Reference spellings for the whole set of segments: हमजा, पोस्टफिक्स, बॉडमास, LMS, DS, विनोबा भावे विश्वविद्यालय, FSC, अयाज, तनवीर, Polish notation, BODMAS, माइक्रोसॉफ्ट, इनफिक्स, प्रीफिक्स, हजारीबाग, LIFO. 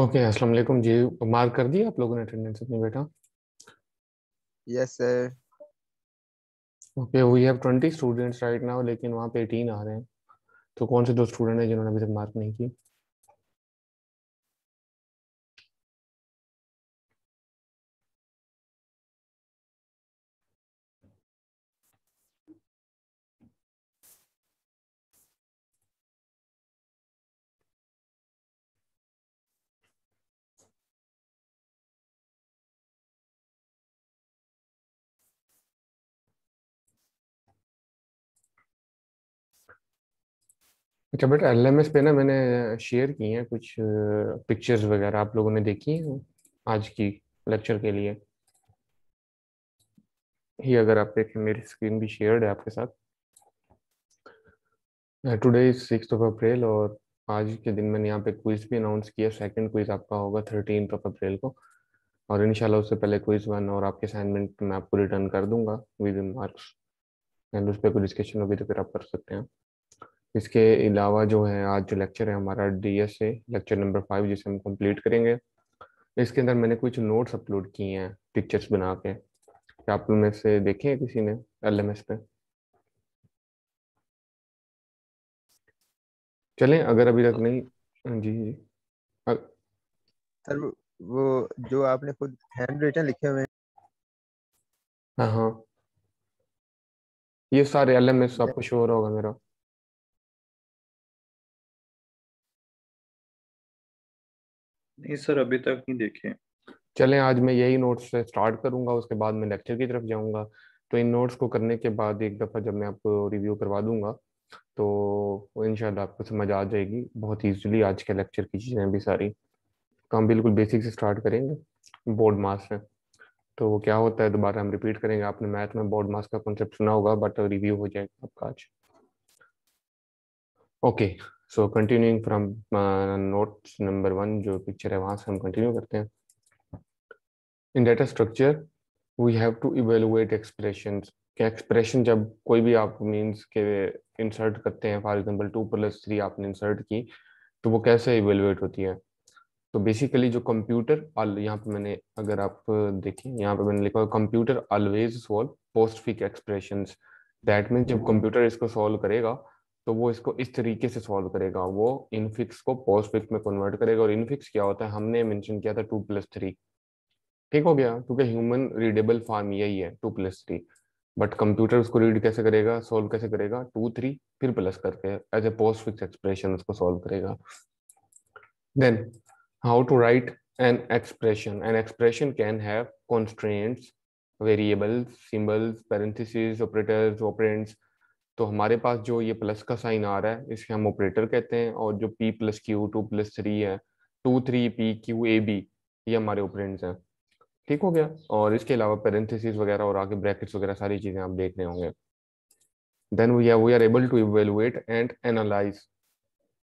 Okay, अस्सलाम वालेकुम जी। Mark कर दिया आप लोगों ने अटेंडेंस अपनी बेटा? Yes sir. Okay, we have 20 students right now, लेकिन वहाँ पे 18 आ रहे हैं। तो कौन से दो स्टूडेंट हैं जिन्होंने अभी तक मार्क नहीं की? अच्छा बेटा, LMS पे ना मैंने शेयर की हैं कुछ पिक्चर्स वगैरह, आप लोगों ने देखी हैं आज की लेक्चर के लिए ही? अगर आप देखें, मेरी स्क्रीन भी शेयर्ड है आपके साथ। टुडे 6 अप्रैल और आज के दिन मैंने यहाँ पे क्विज भी अनाउंस किया। सेकंड क्विज आपका होगा 13 अप्रैल को, और इंशाल्लाह उससे पहले क्विज वन और आपके असाइनमेंट मैं आपको रिटर्न कर दूंगा विद इन मार्क्स, एंड उस पर कोई डिस्कशन होगी तो फिर आप कर सकते हैं। इसके अलावा जो है आज जो लेक्चर है हमारा DS है, लेक्चर नंबर 5, जिसे हम कंप्लीट करेंगे। इसके अंदर मैंने कुछ नोट्स अपलोड किए हैं पिक्चर्स बना के, क्या आप उनमें से देखे हैं किसी ने LMS पे? चलें, अगर अभी तक नहीं। जी सर, वो जो आपने खुद हैंड रिटन लिखे हुए हैं। हाँ, ये सारे LMS आपको शो हो रहा होगा मेरा। नहीं सर, अभी तक नहीं देखे। चलें, आज मैं यही नोट्स से स्टार्ट करूंगा, उसके बाद मैं लेक्चर की तरफ जाऊंगा। तो इन नोट्स को करने के बाद एक दफ़ा जब मैं आपको रिव्यू करवा दूंगा तो इंशाल्लाह आपको समझ आ जाएगी बहुत ईजिली आज के लेक्चर की चीज़ें भी सारी। तो हम बिल्कुल बेसिक से स्टार्ट करेंगे, बॉडमास है तो वो क्या होता है दोबारा हम रिपीट करेंगे। आपने मैथ में बॉडमास का कॉन्सेप्ट सुना होगा, बट रिव्यू हो जाएगा आपका आज। Okay, so continuing from notes number 1, जो पिक्चर है वहाँ से हम कंटिन्यू करते हैं। In data structure we have to evaluate expressions. क्या एक्सप्रेशन जब कोई भी आप मीन्स के इंसर्ट करते हैं, फॉर एग्जांपल 2+3 आपने इंसर्ट की, तो वो कैसे इवेलुएट होती है? तो बेसिकली जो कंप्यूटर, यहाँ पे मैंने, अगर आप देखें यहाँ पे मैंने लिखा हुआ computer always solve पोस्टफिक्स expressions. That means जब कंप्यूटर इसको सॉल्व करेगा तो वो इसको इस तरीके से सॉल्व करेगा, वो इनफिक्स को पोस्टफिक्स में कन्वर्ट करेगा। और इनफिक्स क्या होता है, हमने मेंशन किया था 2+3, ठीक हो गया, क्योंकि ह्यूमन रीडेबल फॉर्म यही है 2+3। बट कंप्यूटर उसको रीड कैसे करेगा, सॉल्व कैसे करेगा? 2 3 फिर प्लस करके एज ए पोस्टफिक्स एक्सप्रेशन उसको सॉल्व करेगा। Then how to write an expression. An expression can have constraints, variables, symbols, parenthesis, operators, operands. तो हमारे पास जो ये प्लस का साइन आ रहा है इसके हम ऑपरेटर कहते हैं, और जो P+Q 2+3 है, 2 3 P Q A B, ये हमारे ऑपरेंड्स हैं, ठीक हो गया। और इसके अलावा पैरेंथेसिस वगैरह और आगे ब्रैकेट्स वगैरह सारी चीज़ें आप देख रहे होंगे। Then we are able to evaluate and analyse.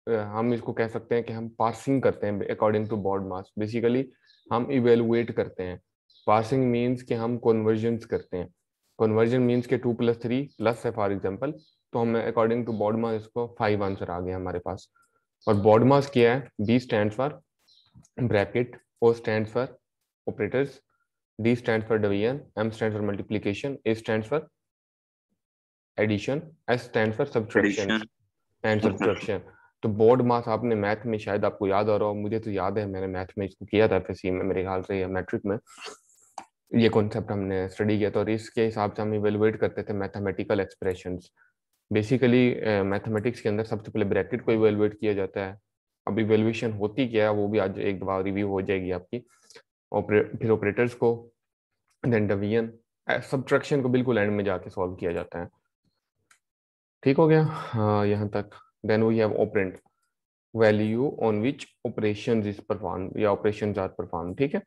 हम इसको कह सकते हैं कि हम पार्सिंग करते हैं अकॉर्डिंग टू बॉडमास। बेसिकली हम इवेलुएट करते हैं, पार्सिंग मीन्स कि हम कन्वर्जन्स करते हैं। कन्वर्जन मीन्स के 2+3 प्लस है फॉर एग्जांपल, तो हमने अकॉर्डिंग टू बॉडमास इसको 5 आंसर आ गया हमारे पास। और बॉडमास क्या है? B stand for bracket, O stand for operators, D stand for division, M stand for multiplication, A stand for addition, S stand for subtraction and subtraction. तो बॉडमास आपने मैथ में, शायद आपको याद आ रहा हो, मुझे तो याद है मैंने मैथ में इसको किया था FSC में मेरे ख्याल से, या मैट्रिक में ये कॉन्सेप्ट हमने स्टडी किया था। और इसके हिसाब से हम इवेलुएट करते थे मैथमेटिकल एक्सप्रेशंस। बेसिकली मैथमेटिक्स के अंदर सबसे पहले ब्रैकेट को इवेलुएट किया जाता है। अब इवेलुएशन होती क्या है वो भी आज एक बार रिव्यू हो जाएगी आपकी। फिर ऑपरेटर्स को, देन डिवीजन, सब्ट्रैक्शन को बिल्कुल एंड में जाके सॉल्व किया जाता है, ठीक हो गया। हाँ, यहाँ तक। Then we have operand, value on which operation is perform, या ऑपरेशन आर परफॉर्म, ठीक है।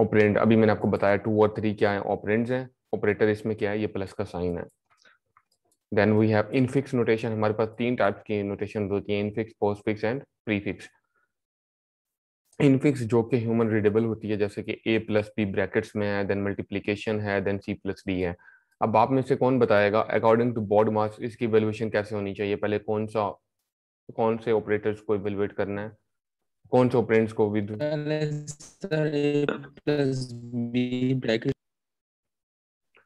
ऑपरेंड अभी मैंने आपको बताया 2 और 3 क्या है, ऑपरेंड्स हैं। ऑपरेटर इसमें क्या है, ये प्लस का साइन है। Then we have इनफिक्स notation. हमारे पास 3 टाइप की नोटेशन होती है, इनफिक्स, पोस्टफिक्स and प्रीफिक्स। इनफिक्स जो कि ह्यूमन रीडेबल होती है, जैसे कि A+B ब्रैकेट्स में है, देन मल्टीप्लीकेशन है, देन C+D है। अब आप में से कौन बताएगा अकॉर्डिंग टू बॉडमास इसकी इवैल्यूएशन कैसे होनी चाहिए? पहले कौन से ऑपरेटर्स को इवैल्यूएट करना है, कौन से ऑपरेंड्स को विद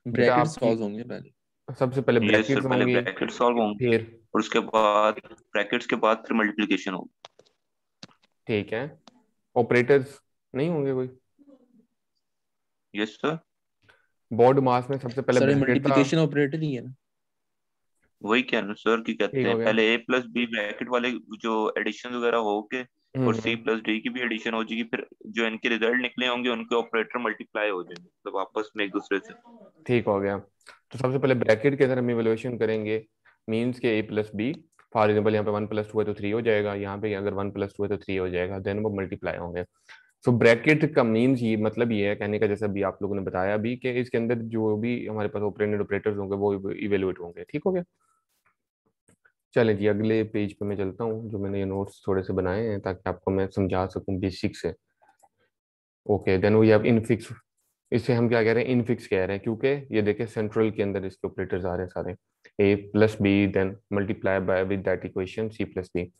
ब्रैकेट सॉल्व होंगे पहले, सबसे पहले ब्रैकेट्स होंगे, ब्रैकेट सॉल्व होंगे फिर, और उसके बाद ब्रैकेट्स के बाद फिर मल्टीप्लिकेशन होगा। ठीक है, ऑपरेटर्स नहीं होंगे कोई? यस सर, बॉडमास में सबसे पहले मल्टीप्लिकेशन ऑपरेटर ही है ना, वही कह रहा हूं सर कि कहते हैं पहले a plus b ब्रैकेट वाले जो एडिशन वगैरह हो के और c plus d की भी एडिशन हो जाएगी, फिर जो इनके रिजल्ट निकले होंगे उनके ऑपरेटर मल्टीप्लाई हो जाएंगे, मतलब आपस में एक दूसरे से। ठीक हो गया, तो सबसे पहले ब्रैकेट के अंदर हम इवैल्यूएशन करेंगे, मींस के a plus b for example यहां पे 1 + 2 है तो 3 हो जाएगा, यहां पे अगर 1 + 2 है तो 3 हो जाएगा, देन वो मल्टीप्लाई होंगे। सो ब्रैकेट का मींस ये मतलब ये है कहने का, जैसा भी आप लोगों ने बताया अभी कि इसके अंदर जो भी हमारे पास ऑपरेटर्स होंगे वो इवैल्यूएट होंगे। ठीक हो गया, चले जी अगले पेज पे मैं चलता हूँ, जो मैंने ये नोट्स थोड़े से बनाए हैं ताकि आपको मैं समझा सकूं बेसिक से। Okay, then we have इनफिक्स, इसे हम क्या कह रहे हैं, इनफिक्स कह रहे हैं क्योंकि ये देखें सेंट्रल के अंदर इसके ऑपरेटर्स आ रहे हैं सारे, a plus B then multiply by with that equation c plus B.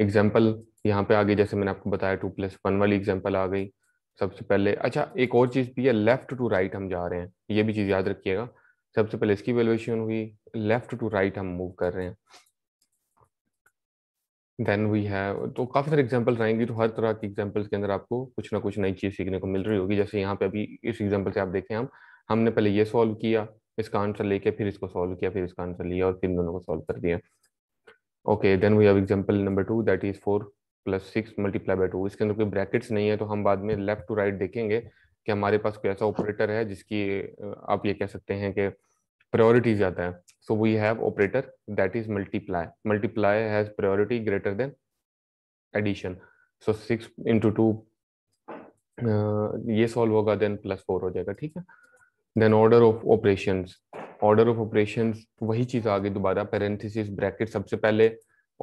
Example यहाँ पे आ गई, जैसे मैंने आपको बताया 2 + 1 वाली एग्जाम्पल आ गई सबसे पहले। अच्छा, एक और चीज़ भी है, लेफ्ट टू राइट हम जा रहे हैं, ये भी चीज़ याद रखिएगा। सबसे पहले इसकी वैल्यूएशन हुई, लेफ्ट टू राइट हम मूव कर रहे हैं, देन वी हैव, तो काफ़ी सारे एग्जाम्पल्स आएंगी, तो हर तरह की एग्जाम्पल्स के अंदर आपको कुछ ना कुछ नई चीज़ सीखने को मिल रही होगी। जैसे यहाँ पे अभी इस एग्जाम्पल से आप देखें, हमने पहले ये सॉल्व किया, इसका आंसर लेके फिर इसको सॉल्व किया, फिर इसका आंसर लिया और फिर दोनों को सॉल्व कर दिया। Okay, then we have example number 2 that is 4 + 6 multiply by 2। इसके अंदर कोई ब्रैकेट्स नहीं है, तो हम बाद में लेफ्ट टू राइट देखेंगे कि हमारे पास कोई ऐसा ऑपरेटर है जिसकी आप ये कह सकते हैं कि प्रायोरिटी ज़्यादा है। So we have operator that is multiply, multiply has priority greater than addition. So 6 × 2 ये सॉल्व होगा, देन +4 हो जाएगा। ठीक है, then order of operations, order of operations वही चीज़ आ गई दोबारा, पैरेंथेसिस ब्रैकेट सबसे पहले,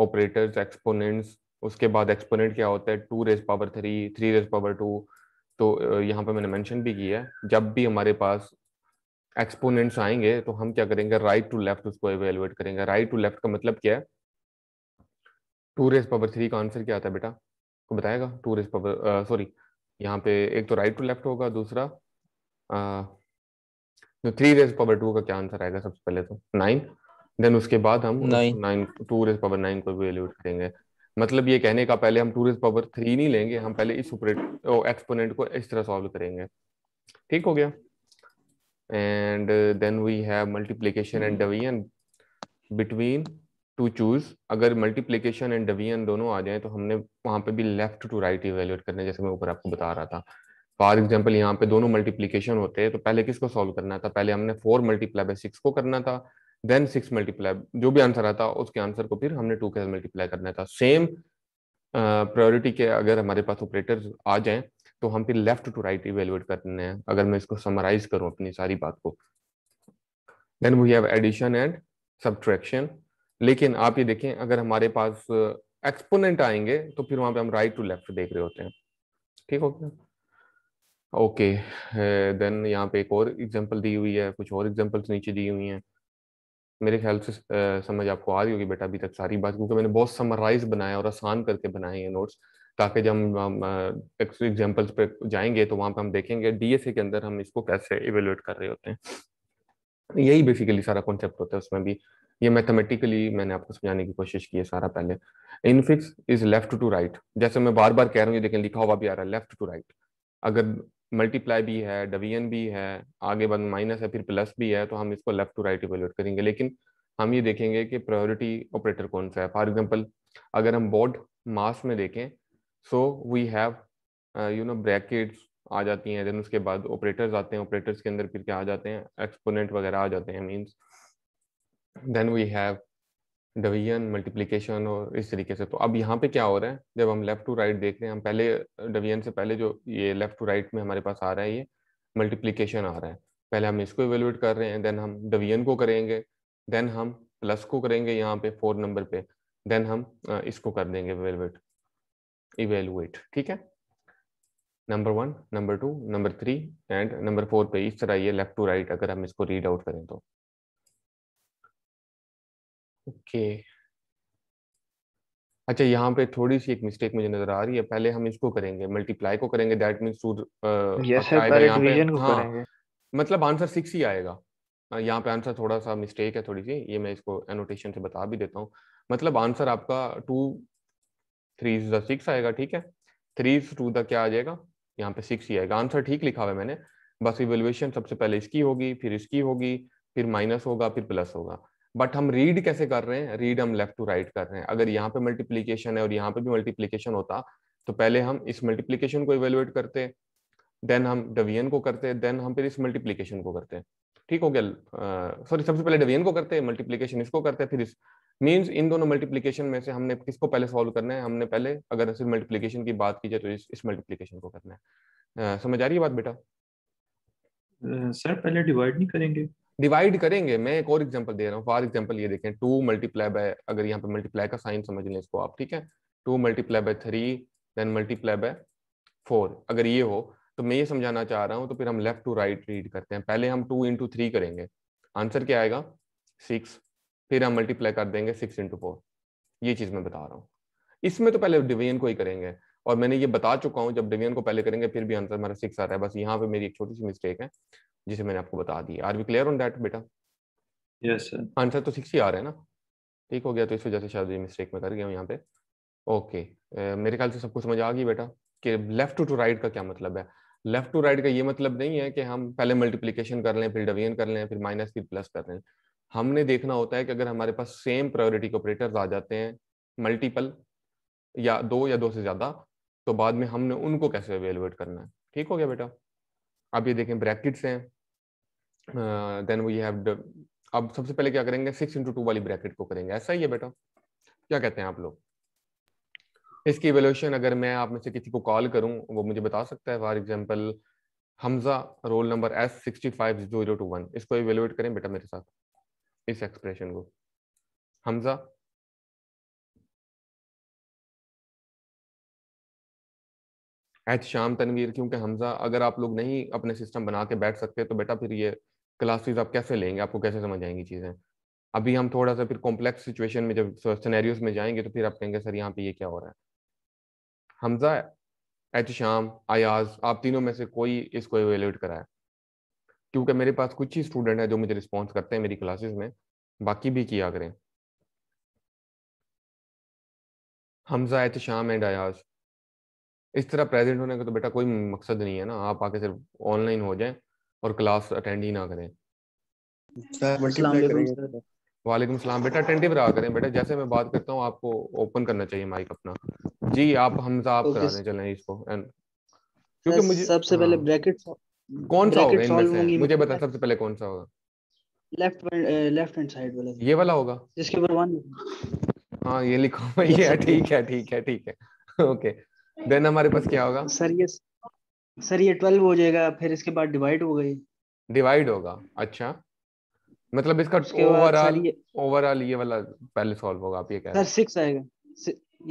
ऑपरेटर्स एक्सपोनेंट्स, उसके बाद एक्सपोनेंट क्या होता है 2⁰3, 3⁰2। तो यहाँ पे मैंने मेंशन भी किया है, जब भी हमारे पास एक्सपोनेंट्स आएंगे तो हम क्या करेंगे, राइट टू लेफ्ट उसको एवेलुएट करेंगे। राइट टू लेफ्ट का मतलब क्या है, 2⁰3 का आंसर क्या आता है बेटा, को बताएगा? 2⁰ यहाँ पे एक तो राइट टू लेफ्ट होगा, दूसरा 3⁰2 का क्या आंसर आएगा सबसे पहले, तो 9। देन उसके बाद हम 2⁰9 को एवेलुएट करेंगे। मतलब ये कहने का पहले हम 2⁰3 नहीं लेंगे, हम पहले इस ऑपरेटर एक्सपोनेंट को इस तरह सॉल्व करेंगे। ठीक हो गया, and then we have multiplication and division between two choose. अगर मल्टीप्लिकेशन एंड डिवीजन दोनों आ जाए तो हमने वहाँ पे भी लेफ्ट टू राइट इवेल्यूएट करने, जैसे मैं ऊपर आपको बता रहा था। फॉर एग्जाम्पल यहाँ पे दोनों मल्टीप्लिकेशन होते हैं तो पहले किसको सॉल्व करना था, पहले हमने 4 × 6 को करना था, देन 6 × जो भी आंसर आता उसके आंसर को फिर हमने 2 के साथ मल्टीप्लाई करना था। सेम प्रायोरिटी के अगर हमारे पास ऑपरेटर्स आ जाएं तो हम फिर लेफ्ट टू राइट इवेल्युएट करने हैं, अगर मैं इसको समराइज करूं अपनी सारी बात को। Then we have addition and subtraction, लेकिन आप ये देखें अगर हमारे पास एक्सपोनेंट आएंगे तो फिर वहां पे हम राइट टू लेफ्ट देख रहे होते हैं। ठीक हो गया, ओके। देन यहाँ पे एक और एग्जाम्पल दी हुई है, कुछ और एग्जाम्पल्स नीचे दी हुई हैं। मेरे ख्याल से समझ आपको आ रही होगी बेटा अभी तक सारी बात, क्योंकि मैंने बहुत समराइज बनाया और आसान करके बनाए हैं नोट्स, ताकि जब हम एग्जाम्पल्स पे जाएंगे तो वहाँ पे हम देखेंगे डीएस के अंदर हम इसको कैसे इवेल्युएट कर रहे होते हैं। यही बेसिकली सारा कॉन्सेप्ट होता है, उसमें भी ये मैथमेटिकली मैंने आपको समझाने की कोशिश की है सारा। पहले इनफिक्स is left to right, जैसे मैं बार बार कह रहा हूँ, लेकिन लिखा हुआ भी आ रहा है लेफ्ट टू राइट। अगर मल्टीप्लाई भी है, डिवीजन भी है, आगे बाद माइनस है, फिर प्लस भी है, तो हम इसको लेफ्ट टू राइट इवेल्यूएट करेंगे। लेकिन हम ये देखेंगे कि प्रायोरिटी ऑपरेटर कौन सा है। फॉर एग्जांपल अगर हम बॉड मास में देखें, सो वी हैव ब्रैकेट्स आ जाती हैं, देन उसके बाद ऑपरेटर्स आते हैं, ऑपरेटर्स के अंदर फिर क्या आ जाते हैं, एक्सपोनेंट वगैरह आ जाते हैं means. Then we have division, multiplication और इस तरीके से। तो अब यहाँ पे क्या हो रहा है, जब हम लेफ्ट टू राइट देख रहे हैं, हम पहले डिवीजन से पहले जो ये लेफ्ट टू राइट में हमारे पास आ रहा है ये मल्टीप्लिकेशन आ रहा है, पहले हम इसको इवेल्युएट कर रहे हैं, देन हम डिवीजन को करेंगे, देन हम प्लस को करेंगे यहाँ पे 4 पे, देन हम इसको कर देंगे इवेल्युएट। ठीक है, number 1, number 2, number 3 and number 4 पे इस तरह ये लेफ्ट टू राइट अगर हम इसको रीड आउट करें तो। ओके अच्छा, यहाँ पे थोड़ी सी एक मिस्टेक मुझे नजर आ रही है। पहले हम इसको करेंगे, मल्टीप्लाई को करेंगे, दैट मींस टू डिवीजन को करेंगे, मतलब आंसर 6 ही आएगा। यहाँ पे आंसर थोड़ा सा मिस्टेक है थोड़ी सी, ये मैं इसको एनोटेशन से बता भी देता हूँ। मतलब आंसर आपका 2 3 6 आएगा, ठीक है, 3 2 क्या आ जाएगा, यहाँ पे 6 ही आएगा। आंसर ठीक लिखा हुआ है मैंने, बस इवेल्युएशन सबसे पहले इसकी होगी, फिर इसकी होगी, फिर माइनस होगा, फिर प्लस होगा। बट हम रीड कैसे कर रहे हैं, रीड हम लेफ्ट टू राइट कर रहे हैं। अगर यहाँ पे मल्टीप्लीकेशन है और यहाँ पे भी मल्टीप्लीकेशन होता तो पहले हम इस मल्टीप्लीकेशन को इवेल्युएट करते, देन हम डिवीजन को करते, देन हम फिर इस मल्टीप्लीकेशन को करते, ठीक हो गया। सॉरी, सबसे पहले डिवीजन को करते, मल्टीप्लीकेशन इसको करते, फिर इस मीन्स इन दोनों मल्टीप्लीकेशन में से हमने किसको पहले सॉल्व करना है। हमने पहले अगर सिर्फ मल्टीप्लीकेशन की बात की जाए तो इस मल्टीप्लीकेशन को करना है। समझ आ रही है बात बेटा? सर पहले डिवाइड नहीं करेंगे? डिवाइड करेंगे, मैं एक और एग्जांपल दे रहा हूँ। फॉर एग्जांपल ये देखें, 2 मल्टीप्लाई बाय, अगर यहाँ पे मल्टीप्लाई का साइन समझ लें इसको आप, ठीक है, 2 multiply by 3 then multiply by 4। अगर ये हो तो मैं ये समझाना चाह रहा हूँ, तो फिर हम लेफ्ट टू राइट रीड करते हैं। पहले हम 2 इंटू 3 करेंगे, आंसर क्या आएगा, 6। फिर हम मल्टीप्लाई कर देंगे 6 इंटू 4, ये चीज़ मैं बता रहा हूँ। इसमें तो पहले डिवीजन को ही करेंगे, और मैंने ये बता चुका हूँ जब डिवीजन को पहले करेंगे फिर भी आंसर हमारा 6 आ रहा है। बस यहाँ पे मेरी एक छोटी सी मिस्टेक है जिसे मैंने आपको बता दी। Are we clear on that बेटा? Yes sir. आंसर तो 6 ही आ रहा है ना, ठीक हो गया। तो इस वजह से शायद ये मिस्टेक मैं कर गया हूँ यहाँ पे। ओके, मेरे ख्याल से सबको समझ आ गई बेटा कि लेफ्ट टू राइट का क्या मतलब है। लेफ्ट टू राइट का ये मतलब नहीं है कि हम पहले मल्टीप्लीकेशन कर लें, फिर डिवीजन कर लें, फिर माइनस, फिर प्लस कर लें। हमने देखना होता है कि अगर हमारे पास सेम प्रायोरिटी के ऑपरेटर्स आ जाते हैं, मल्टीपल या दो से ज़्यादा, तो बाद में हमने उनको कैसे इवैल्यूएट करना है। ठीक हो गया बेटा? अब ये देखें, ब्रैकेट्स हैं, देन वी हैव, अब सबसे पहले क्या करेंगे, 6 इंटू 2 वाली ब्रैकेट को करेंगे। ऐसा ही है बेटा, क्या कहते हैं आप लोग? इसकी इवैल्यूएशन अगर मैं आप में से किसी को कॉल करूं वो मुझे बता सकता है। For example हमजा, roll number S650021, इसको इवैल्यूएट करें बेटा मेरे साथ, इस एक्सप्रेशन को। हमजा, एच शाम, तनवीर, क्योंकि हमजा अगर आप लोग नहीं अपने सिस्टम बना के बैठ सकते तो बेटा फिर ये क्लासेस आप कैसे लेंगे, आपको कैसे समझ आएंगी चीज़ें। अभी हम थोड़ा सा फिर कॉम्प्लेक्स सिचुएशन में, जब सिनेरियोस में जाएंगे तो फिर आप कहेंगे सर यहाँ पे ये क्या हो रहा है। हमजा, एच शाम, अयाज, आप तीनों में से कोई इसको इवेल्यूएट कराए, क्योंकि मेरे पास कुछ ही स्टूडेंट हैं जो मुझे रिस्पॉन्स करते हैं मेरी क्लासेस में, बाकी भी किया करें। हमजा, एच शाम एंड अयाज, इस तरह प्रेजेंट होने का तो बेटा कोई मकसद नहीं है ना। आप आके सिर्फ ऑनलाइन हो जाएं और क्लास अटेंड ही ना करें। वालेकुम सलाम बेटा, अटेंटिव रहा करें बेटा, जैसे मैं बात करता हूँ आपको ओपन करना चाहिए माइक अपना। जी आप हमजा, आप कराने चलें इसको, क्योंकि मुझे सबसे पहले ब्रैकेट कौन सा होगा इनमें से मुझे बता, सबसे पहले कौन सा होगा? लेफ्ट हैंड साइड वाला, ये वाला होगा जिसके ऊपर 1। हाँ ये लिखा हुआ है, ठीक है ठीक है ठीक है, ओके। देन हमारे पास क्या होगा सर ये 12 हो जाएगा, फिर इसके बाद डिवाइड हो गई, डिवाइड होगा। अच्छा, मतलब इसका ओवरऑल ये वाला पहले सॉल्व होगा, आप ये कह रहे हैं। सर 6 आएगा,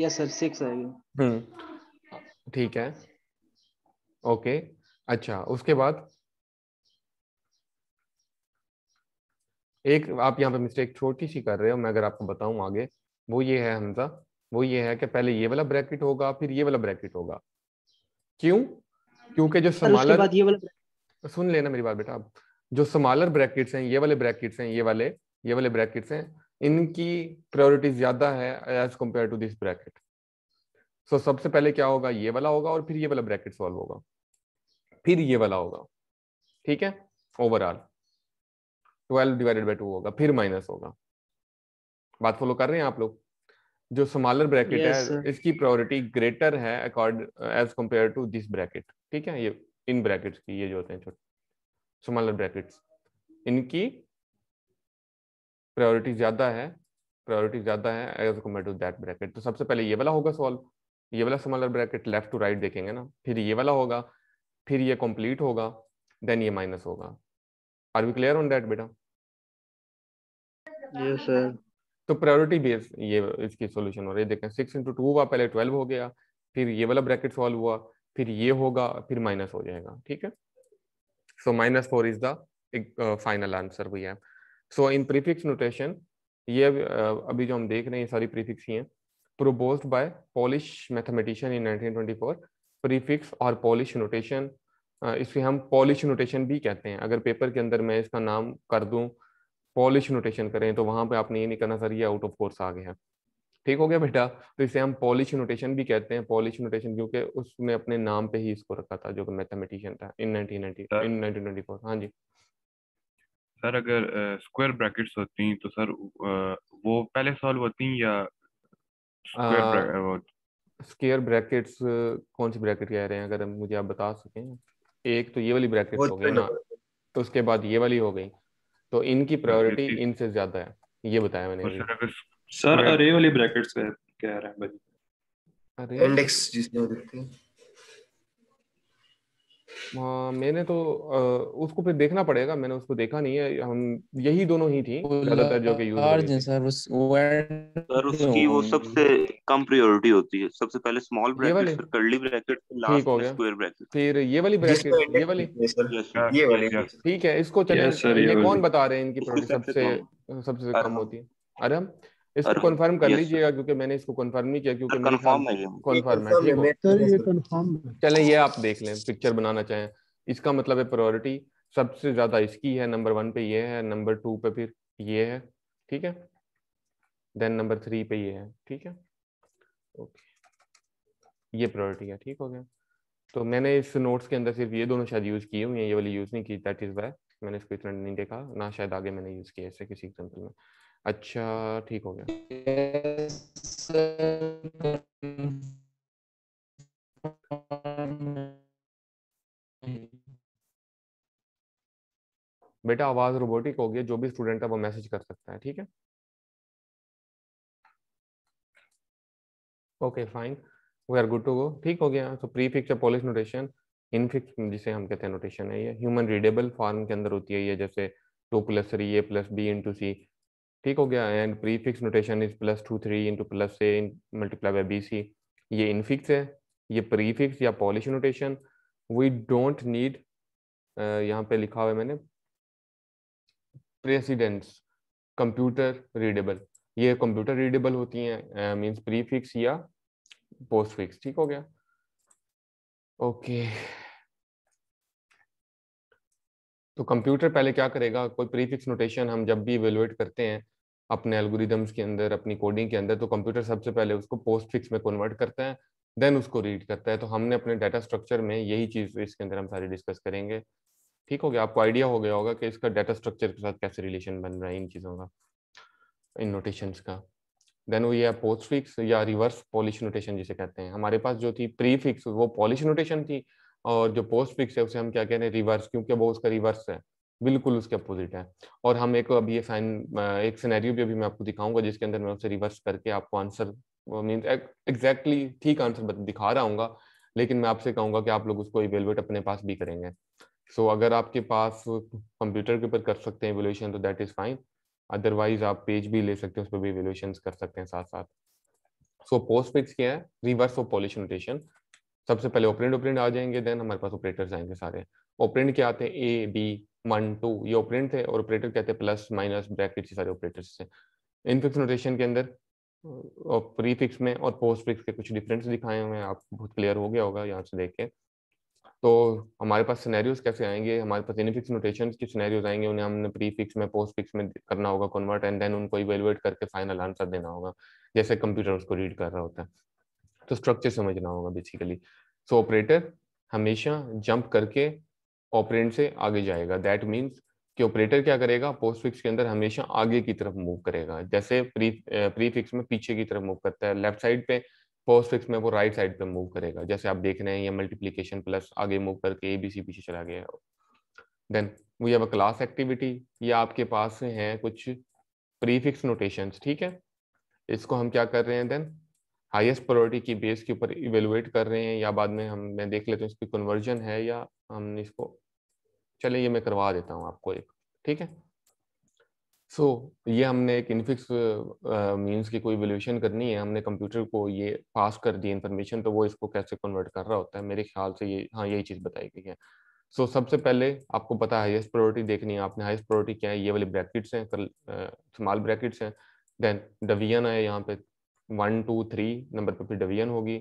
यस सर 6 आएगा। ठीक है, ओके। अच्छा, उसके बाद एक आप यहाँ पे मिस्टेक छोटी सी कर रहे हो, मैं अगर आपको बताऊं आगे, वो ये है हमजा, वो ये है कि पहले ये वाला ब्रैकेट होगा फिर ये वाला ब्रैकेट होगा। क्यों? क्योंकि जो समालर, सुन लेना मेरी बात बेटा, जो समालर ब्रैकेट्स हैं, ये वाले ब्रैकेट्स हैं, ये वाले ब्रैकेट्स हैं, इनकी प्रायोरिटी ज्यादा है as compare to this bracket. So सबसे पहले क्या होगा, ये वाला होगा और फिर ये वाला ब्रैकेट सॉल्व होगा, फिर ये वाला होगा, ठीक है। ओवरऑल 12 डिवाइडेड बाई 2 होगा, फिर माइनस होगा। बात फॉलो कर रहे हैं आप लोग? जो स्मॉलर ब्रैकेट है इसकी प्रायोरिटी ग्रेटर है as compare to this bracket, ठीक है। ये इन ब्रैकेट्स की, ये जो होते हैं छोटे स्मॉलर ब्रैकेट्स, इनकी प्रायोरिटी ज्यादा है as compare to that bracket. तो सबसे पहले ये वाला होगा सॉल्व, ये वाला smaller bracket left to right देखेंगे ना, फिर ये वाला होगा, फिर ये कंप्लीट होगा, देन ये माइनस होगा। Are we clear on that बेटा? Yes sir. तो प्रायोरिटी बेस ये इसकी सॉल्यूशन हो रही है। देखें 6 इंटू 2 हुआ, पहले 12 हो गया, फिर ये वाला ब्रैकेट सॉल्व हुआ, फिर ये होगा, फिर माइनस हो जाएगा, ठीक है। So -4 is the final answer भी है। सो इन प्रीफिक्स नोटेशन, ये अभी जो हम देख रहे हैं ये सारी प्रीफिक्स ही हैं। proposed by Polish mathematician in 1924, prefix और Polish notation, इसके हम Polish notation भी कहते हैं। अगर पेपर के अंदर मैं इसका नाम कर दूं Polish notation करें तो वहां पे आपने ये नहीं करना सर ये आउट ऑफ कोर्स आ गया है, ठीक हो गया बेटा। तो इसे हम Polish notation भी कहते हैं, Polish notation क्योंकि उसने अपने नाम पे ही इसको रखा था जो कि मैथमेटिशियन था in 1924। हाँ जी सर, अगर स्क्वायर ब्रैकेट्स होती हैं तो सर वो पहले सॉल्व होती हैं या स्क्वायर ब्रैकेट्स? कौन सी ब्रैकेट कह रहे हैं, अगर मुझे आप बता सकें। एक तो ये वाली ब्रैकेट हो गई ना, तो उसके बाद ये वाली हो गई, तो इनकी प्रायोरिटी इनसे ज्यादा है, ये बताया मैंने सर। अरे वाली ब्रैकेट्स है क्या रहा है भाई, अरे इंडेक्स जिसमें देखते हैं। मैंने तो उसको फिर देखना पड़ेगा, मैंने उसको देखा नहीं है। हम यही दोनों ही थी ज्यादातर जो कि यूज सर सर उसकी वो सबसे कम प्रायोरिटी होती है। सबसे पहले स्मॉल ब्रैकेट, फिर curly bracket, last square bracket, फिर ये वाली ब्रैकेट, ये वाली ठीक है। इसको चलिए ये कौन बता रहे हैं इनकी प्रायोरिटी सबसे कम होती है? अरे हम इसको कंफर्म कर लीजिएगा क्योंकि मैंने इसको कंफर्म नहीं किया क्योंकि कंफर्म है। चलें ये आप देख लें, पिक्चर बनाना चाहें। इसका मतलब है प्रायोरिटी सबसे ज्यादा इसकी है, नंबर 1 पे ये है, नंबर 2 पे फिर ये है, ठीक है, देन नंबर 3 पे ये है, ठीक है, ओके, ये प्रायोरिटी है, ठीक हो गया। तो मैंने इस नोट्स के अंदर सिर्फ ये दोनों शायद यूज किए हुए हैं, ये वाली यूज नहीं की, दैट इज व्हाई मैंने इसको इतना नहीं देखा ना, शायद आगे मैंने यूज किया इससे किसी एग्जांपल में। अच्छा ठीक हो गया। yes, बेटा आवाज रोबोटिक हो गई, जो भी स्टूडेंट है वो मैसेज कर सकता है, ठीक है, okay fine, we are good to go, ठीक हो गया। तो प्रीफिक्स पॉलिश नोटेशन, इनफिक्स जिसे हम कहते हैं नोटेशन है, ये ह्यूमन रीडेबल फॉर्म के अंदर होती है ये, जैसे 2 + 3a + b × c, ठीक हो गया। And प्रीफिक्स notation is +2 3 × +a × + b c, ये इनफिक्स है, ये प्रीफिक्स या Polish notation. We don't need, यहाँ पे लिखा हुआ है मैंने प्रेसिडेंस, कंप्यूटर रीडेबल, ये कंप्यूटर रीडेबल होती हैं, मींस प्रीफिक्स या पोस्टफिक्स, ठीक हो गया, ओके। तो कंप्यूटर पहले क्या करेगा, कोई प्रीफिक्स नोटेशन हम जब भी इवेलुएट करते हैं अपने एल्गोरिदम्स के अंदर, अपनी कोडिंग के अंदर, तो कंप्यूटर सबसे पहले उसको पोस्टफिक्स में कन्वर्ट करता है, देन उसको रीड करता है। तो हमने अपने डाटा स्ट्रक्चर में यही चीज़ इसके अंदर हम सारी डिस्कस करेंगे, ठीक हो गया। आपको आइडिया हो गया होगा कि इसका डाटा स्ट्रक्चर के साथ कैसे रिलेशन बन रहा है इन चीज़ों का, इन नोटेशंस का। देन वो ये पोस्टफिक्स या रिवर्स पॉलिश नोटेशन जिसे कहते हैं। हमारे पास जो थी प्रीफिक्स वो पॉलिश नोटेशन थी, और जो पोस्टफिक्स है उसे हम क्या कह रहे हैं, रिवर्स, क्योंकि वो उसका रिवर्स है, बिल्कुल उसके अपोजिट है। और हम एक अभी एक सिनेरियो भी अभी मैं आपको दिखाऊंगा जिसके अंदर मैं उसे रिवर्स करके आपको आंसर मींस एग्जैक्टली ठीक आंसर दिखा रहा हूँगा, लेकिन मैं आपसे कहूँगा कि आप लोग उसको इवेलुएट अपने पास भी करेंगे। सो अगर आपके पास कंप्यूटर के ऊपर कर सकते हैं इवेलुएशन तो दैट इज़ फाइन, अदरवाइज आप पेज भी ले सकते हैं, उस पर भी इवेलुएशन कर सकते हैं साथ साथ। सो पोस्टफिक्स क्या है, रिवर्स ऑफ पॉलिश नोटेशन। सबसे पहले ऑपरेंड आ जाएंगे, देन हमारे पास ऑपरेटर्स आएंगे सारे। ऑपरेंड क्या आते हैं, ए बी 1 2 ये ऑपरेंड थे, और ऑपरेटर कहते हैं प्लस माइनस ब्रैकेट, ये सारे ऑपरेटर्स थे। इनफिक्स नोटेशन के अंदर और प्रीफिक्स में और पोस्टफिक्स के कुछ डिफरेंस दिखाए हुए हैं, आपको बहुत क्लियर हो गया होगा यहाँ से देख के। तो हमारे पास सिनेरियोज कैसे आएंगे, हमारे पास इनफिक्स नोटेशन के सिनेरियोज आएंगे, उन्हें हमने प्रीफिक्स में पोस्टफिक्स में करना होगा कन्वर्ट, एंड देन उनको इवेलुएट करके फाइनल आंसर देना होगा जैसे कंप्यूटर उसको रीड कर रहा होता है। तो स्ट्रक्चर समझना होगा बेसिकली। सो ऑपरेटर हमेशा जंप करके ऑपरेंड से आगे जाएगा, दैट मीन्स कि ऑपरेटर क्या करेगा, पोस्टफिक्स के अंदर हमेशा आगे की तरफ मूव करेगा, जैसे प्रीफिक्स में पीछे की तरफ मूव करता है लेफ्ट साइड पे, पोस्टफिक्स में वो राइट साइड पे मूव करेगा, जैसे आप देख रहे हैं ये मल्टीप्लीकेशन प्लस आगे मूव करके ABC पीछे चला गया। Then we have a class activity, या आपके पास हैं कुछ प्रीफिक्स नोटेशंस, ठीक है, इसको हम क्या कर रहे हैं, देन हाईएस्ट प्रायोरिटी की बेस के ऊपर इवेलुएट कर रहे हैं, या बाद में हम मैं देख लेता हूँ इसकी कन्वर्जन है या हमने इसको, चले ये मैं करवा देता हूँ आपको एक, ठीक है। सो ये हमने एक इनफिक्स मींस की कोई इवेल्यूशन करनी है, हमने कंप्यूटर को ये पास कर दी इन्फॉर्मेशन, तो वो इसको कैसे कन्वर्ट कर रहा होता है, मेरे ख्याल से ये हाँ यही चीज़ बताई गई है। सो सबसे पहले आपको पता है हाईएस्ट प्रायोरिटी देखनी है आपने, हाईएस्ट प्रायोरिटी क्या है, ये वाले ब्रैकेट्स हैं, स्मॉल ब्रैकेट्स हैं, देन डिवीजन है यहाँ पे 1, 2, 3 नंबर पे फिर डिवीजन होगी,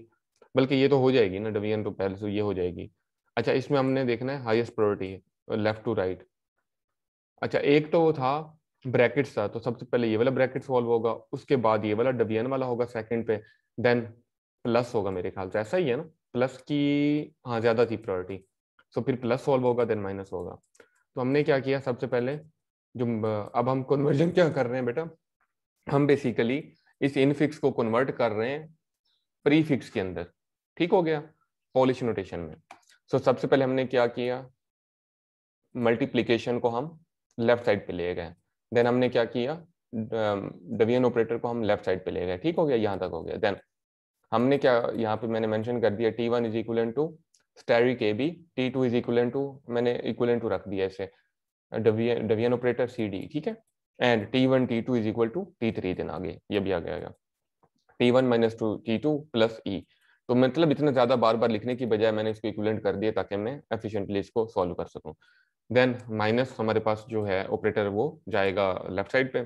बल्कि ये तो हो जाएगी ना डिवीजन तो पहले, तो ये हो जाएगी। अच्छा इसमें हमने देखना है हाईएस्ट प्रायोरिटी है लेफ्ट टू राइट। अच्छा एक तो वो था ब्रैकेट्स था, तो सबसे पहले ये वाला ब्रैकेट सॉल्व होगा, उसके बाद ये वाला डिवीजन वाला होगा सेकंड पे, देन प्लस होगा मेरे ख्याल से, ऐसा ही है ना प्लस की, हाँ ज़्यादा थी प्रायोरिटी, सो फिर प्लस सॉल्व होगा देन माइनस होगा। तो हमने क्या किया सबसे पहले जो, अब हम कन्वर्जन क्या कर रहे हैं बेटा, हम बेसिकली इस इनफिक्स को कन्वर्ट कर रहे हैं प्रीफिक्स के अंदर, ठीक हो गया पॉलिश नोटेशन में। सो सबसे पहले हमने क्या किया मल्टीप्लिकेशन को हम लेफ्ट साइड पे ले गए, देन हमने क्या किया डिवीजन ऑपरेटर को हम लेफ्ट साइड पे ले गए, ठीक हो गया यहाँ तक हो गया। देन हमने क्या यहाँ पे मैंने मेंशन कर दिया T1 is equal to asterisk AB, T2 is equal to मैंने इक्वल टू रख दिया इसे डिवीजन ऑपरेटर CD, ठीक है, and T1 T2 is equal to T3 then आगे ये भी आ गया T1 minus two T2 plus E। तो मतलब इतना ज़्यादा बार बार लिखने की बजाय मैंने इसको इक्वलेंट कर दिया ताकि मैं एफिशिएंटली इसको सॉल्व कर सकूं। देन माइनस हमारे पास जो है ऑपरेटर वो जाएगा लेफ्ट साइड पे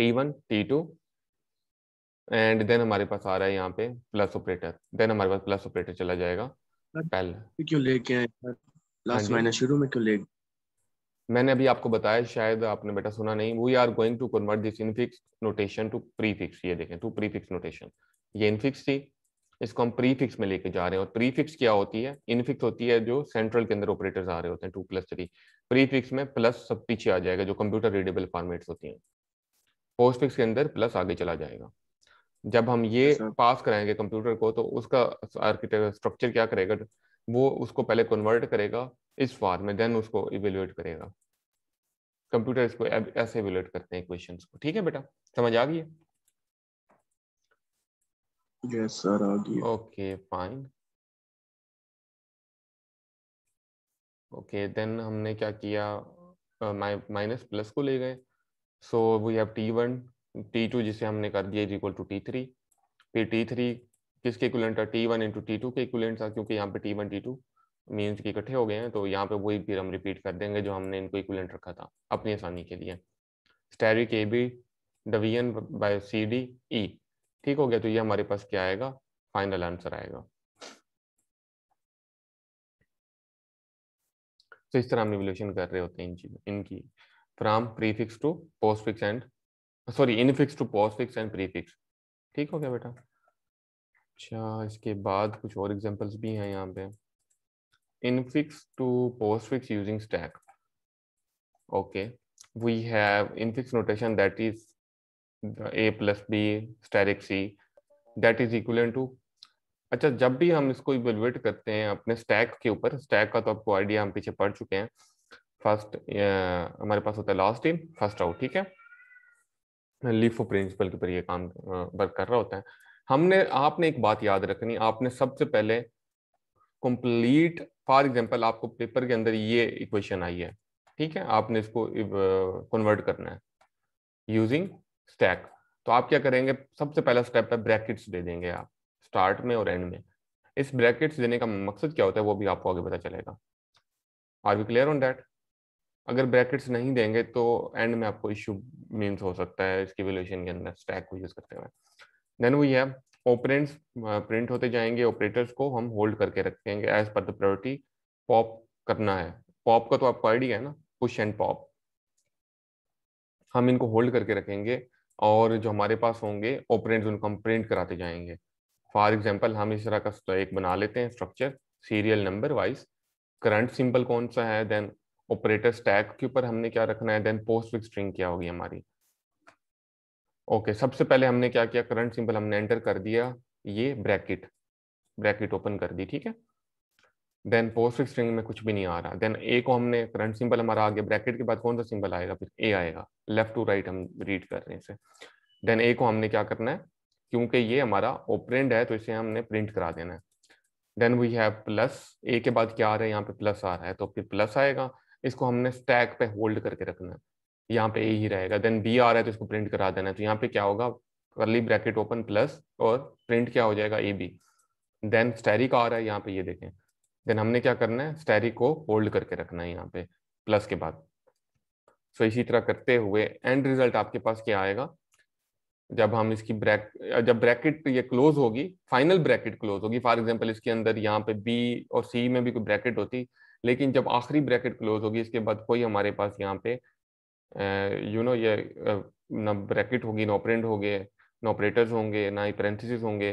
T1 T2 एंड देन हमारे पास आ रहा है यहाँ पे प्लस ऑपरेटर, देन हमारे पास प्लस ऑपरेटर चला जाएगा पहले। क्यों ले के आए लास्ट माइनस शुरू में, क्यों ले, मैंने अभी आपको बताया शायद आपने बेटा सुना नहीं, we are going to convert this इनफिक्स notation to प्रीफिक्स। ये देखें टू प्रीफिक्स नोटेशन, ये इनफिक्स थी इसको हम प्रीफिक्स में लेके जा रहे हैं। और प्रीफिक्स क्या होती है, इनफिक्स होती है जो सेंट्रल के अंदर ऑपरेटर्स आ रहे होते हैं 2 + 3, प्रीफिक्स में प्लस सब पीछे आ जाएगा जो कंप्यूटर रीडेबल फॉर्मेट्स होती हैं, पोस्टफिक्स के अंदर प्लस आगे चला जाएगा। जब हम ये पास कराएंगे कंप्यूटर को तो उसका आर्किटेक्चर स्ट्रक्चर क्या करेगा, वो उसको पहले कन्वर्ट करेगा इस फॉर्म में, देन उसको इवेल्युएट करेगा कंप्यूटर, इसको ऐसे इवेल्युएट करते हैं क्वेश्चंस को, ठीक है बेटा समझ आ गई है? यस सर आ गई। Okay fine. ओके देन हमने क्या किया माइनस प्लस को ले गए, so we have T1 T2 जिसे हमने कर दिया इज इक्वल टू T3, फिर T3 किसके इक्विवेलेंट था T1 इंटू T2 के इक्विवेलेंट था, क्योंकि यहाँ पे T1 T2 मींस के इकट्ठे हो गए हैं तो यहाँ पे वही फिर हम रिपीट कर देंगे जो हमने इनको इक्विवेलेंट रखा था अपनी आसानी के लिए। Asterisk AB division by CD E, ठीक हो गया। तो ये हमारे पास क्या आएगा फाइनल आंसर आएगा। तो इस तरह हम इवोल्यूशन कर रहे होते हैं इनकी from प्रीफिक्स to पोस्टफिक्स and sorry इनफिक्स to पोस्टफिक्स and प्रीफिक्स, ठीक हो गया बेटा। अच्छा इसके बाद कुछ और एग्जांपल्स भी हैं यहाँ पे, इनफिक्स to पोस्टफिक्स using stack. Okay we have इनफिक्स notation that is A plus B asterisk C that is equal to. अच्छा जब भी हम इसको इवेलुएट करते हैं अपने स्टैक के ऊपर, स्टैक का तो आपको आइडिया हम पीछे पढ़ चुके हैं, फर्स्ट हमारे पास होता है लास्ट इन फर्स्ट आउट, ठीक है, लिफो प्रिंसिपल के ऊपर ये काम वर्क कर रहा होता है। हमने आपने एक बात याद रखनी, आपने सबसे पहले कंप्लीट फॉर एग्जांपल आपको पेपर के अंदर ये इक्वेशन आई है, ठीक है, आपने इसको कन्वर्ट करना है यूजिंग स्टैक। तो आप क्या करेंगे सबसे पहला स्टेप है ब्रैकेट्स दे देंगे आप स्टार्ट में और एंड में। इस ब्रैकेट्स देने का मकसद क्या होता है वो भी आपको आगे पता चलेगा। Are we clear on that? अगर ब्रैकेट्स नहीं देंगे तो एंड में आपको इश्यू मीन्स हो सकता है इसकी वैल्यूएशन के अंदर स्टैक को यूज करते हुए। देन वही है ऑपरेंड्स प्रिंट होते जाएंगे, ऑपरेटर्स को हम होल्ड करके रखेंगे as per the priority. Pop करना है, पॉप का तो आपको आइडिया है ना, पुश एंड पॉप, हम इनको होल्ड करके रखेंगे और जो हमारे पास होंगे ऑपरेंड्स उनको हम प्रिंट कराते जाएंगे। फॉर एग्जांपल हम इस तरह का एक बना लेते हैं structure serial number wise, current symbol कौन सा है, देन ऑपरेटर स्टैक के ऊपर हमने क्या रखना है, देन पोस्टफिक्स स्ट्रिंग क्या होगी हमारी। ओके सबसे पहले हमने क्या किया करंट सिंबल हमने एंटर कर दिया, ये ब्रैकेट ओपन कर दी, ठीक है, देन पोस्टफिक्स स्ट्रिंग में कुछ भी नहीं आ रहा, देन ए को हमने करंट सिंबल हमारा आगे ब्रैकेट के बाद कौन सा सिंबल आएगा फिर ए आएगा, लेफ्ट टू राइट हम रीड कर रहे हैं इसे। देन ए को हमने क्या करना है क्योंकि ये हमारा ऑपरेंड है तो इसे हमने प्रिंट करा देना है। Then we have plus, A के बाद क्या आ रहा है यहाँ पे प्लस आ रहा है तो फिर प्लस आएगा, इसको हमने स्टैक पे होल्ड करके रखना है, यहाँ पे ए ही रहेगा। देन बी आ रहा है तो इसको प्रिंट करा देना है, तो यहाँ पे क्या होगा कर्ली ब्रैकेट ओपन प्लस और प्रिंट क्या हो जाएगा ए बी। देन स्टेरिक आ रहा है यहाँ पे ये देखें, देन हमने क्या करना है स्टेरिक को होल्ड करके रखना है यहाँ पे प्लस के बाद। सो इसी तरह करते हुए एंड रिजल्ट आपके पास क्या आएगा जब हम इसकी जब ब्रैकेट ये क्लोज होगी, फाइनल ब्रैकेट क्लोज होगी, फॉर एग्जांपल इसके अंदर यहाँ पे बी और सी में भी कोई ब्रैकेट होती, लेकिन जब आखिरी ब्रैकेट क्लोज होगी इसके बाद कोई हमारे पास यहाँ पे ये ना ब्रैकेट होगी, ना ऑपरेंड होंगे, ना ऑपरेटर्स होंगे, ना ही पैरेंथेसिस होंगे।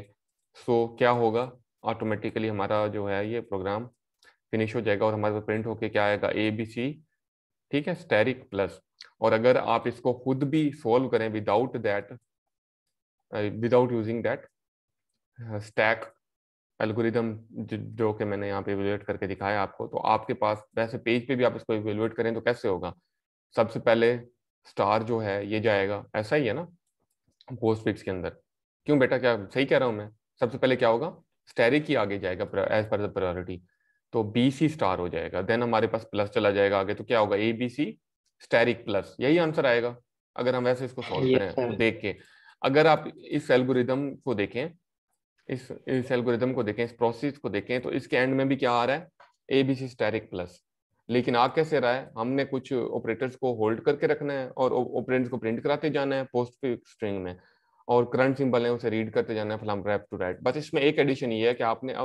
सो क्या होगा, ऑटोमेटिकली हमारा जो है ये प्रोग्राम फिनिश हो जाएगा और हमारे पास प्रिंट होके क्या आएगा, ए बी सी, ठीक है, स्टेरिक प्लस। और अगर आप इसको खुद भी सोल्व करें without using that stack algorithm जो कि मैंने यहाँ पे इवेल्युएट करके दिखाया आपको, तो आपके पास वैसे पेज पे भी आप इसको इवेल्युएट करें तो कैसे होगा, सबसे पहले स्टार जो है ये जाएगा, ऐसा ही है ना पोस्टफिक्स के अंदर, क्यों बेटा क्या सही कह रहा हूँ मैं, सबसे पहले क्या होगा, स्टेरिक ही आगे जाएगा एज पर द प्रायोरिटी, तो बी सी स्टार हो जाएगा, देन हमारे पास प्लस चला जाएगा आगे, तो क्या होगा A B C asterisk plus, यही आंसर आएगा अगर हम वैसे इसको सॉल्व करें देख के। अगर आप इस एल्गोरिदम को देखें, इस एल्गोरिदम को देखें, इस प्रोसेस को देखें, तो इसके एंड में भी क्या आ रहा है, A B C asterisk plus, लेकिन आ कैसे रहा है, हमने कुछ ऑपरेटर्स को होल्ड करके रखना है और ऑपरेंट्स को प्रिंट कराते जाना है पोस्टफिक्स स्ट्रिंग में, और करंट सिंबल है उसे रीड करते जाना है फ्रॉम लेफ्ट टू राइट। बस इसमें एक एडिशन ये है कि आपने